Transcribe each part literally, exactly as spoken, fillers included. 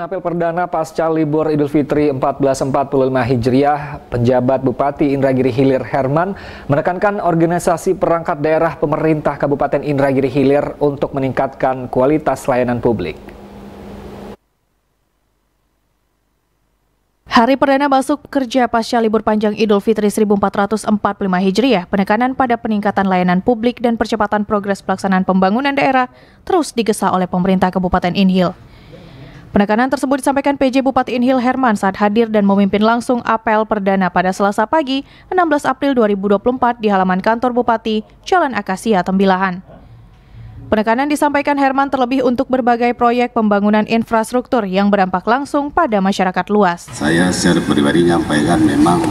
Apel perdana pasca libur Idul Fitri seribu empat ratus empat puluh lima Hijriah, Penjabat Bupati Indragiri Hilir Herman menekankan Organisasi Perangkat Daerah Pemerintah Kabupaten Indragiri Hilir untuk meningkatkan kualitas layanan publik. Hari perdana masuk kerja pasca libur panjang Idul Fitri seribu empat ratus empat puluh lima Hijriah, penekanan pada peningkatan layanan publik dan percepatan progres pelaksanaan pembangunan daerah terus digesa oleh pemerintah Kabupaten Inhil. Penekanan tersebut disampaikan P J Bupati Inhil Herman saat hadir dan memimpin langsung apel perdana pada Selasa pagi enam belas April dua ribu dua puluh empat di halaman kantor Bupati, Jalan Akasia, Tembilahan. Penekanan disampaikan Herman terlebih untuk berbagai proyek pembangunan infrastruktur yang berdampak langsung pada masyarakat luas. Saya secara pribadi menyampaikan memang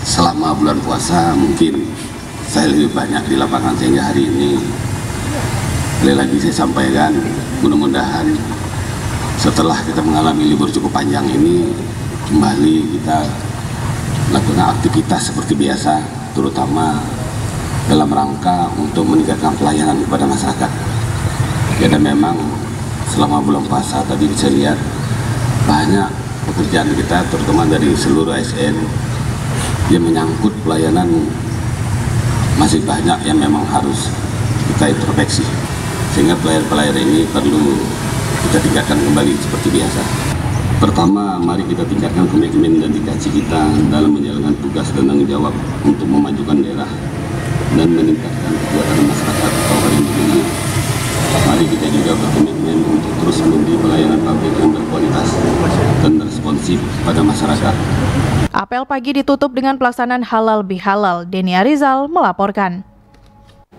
selama bulan puasa mungkin saya lebih banyak di lapangan sehingga hari ini sekali lagi saya sampaikan mudah-mudahan setelah kita mengalami libur cukup panjang ini kembali kita melakukan aktivitas seperti biasa, terutama dalam rangka untuk meningkatkan pelayanan kepada masyarakat. Ya, dan memang selama bulan puasa tadi bisa lihat banyak pekerjaan kita, terutama dari seluruh A S N, yang menyangkut pelayanan masih banyak yang memang harus kita introspeksi. Sehingga pelayan-pelayan ini perlu kita tingkatkan kembali seperti biasa. Pertama, mari kita tingkatkan komitmen dan dedikasi kita dalam menjalankan tugas dan tanggung jawab untuk memajukan daerah dan meningkatkan kekuatan masyarakat kabupaten ini. Mari kita juga berkomitmen untuk terus memberi pelayanan publik yang berkualitas dan responsif pada masyarakat. Apel pagi ditutup dengan pelaksanaan halal bihalal. Denny Arizal melaporkan.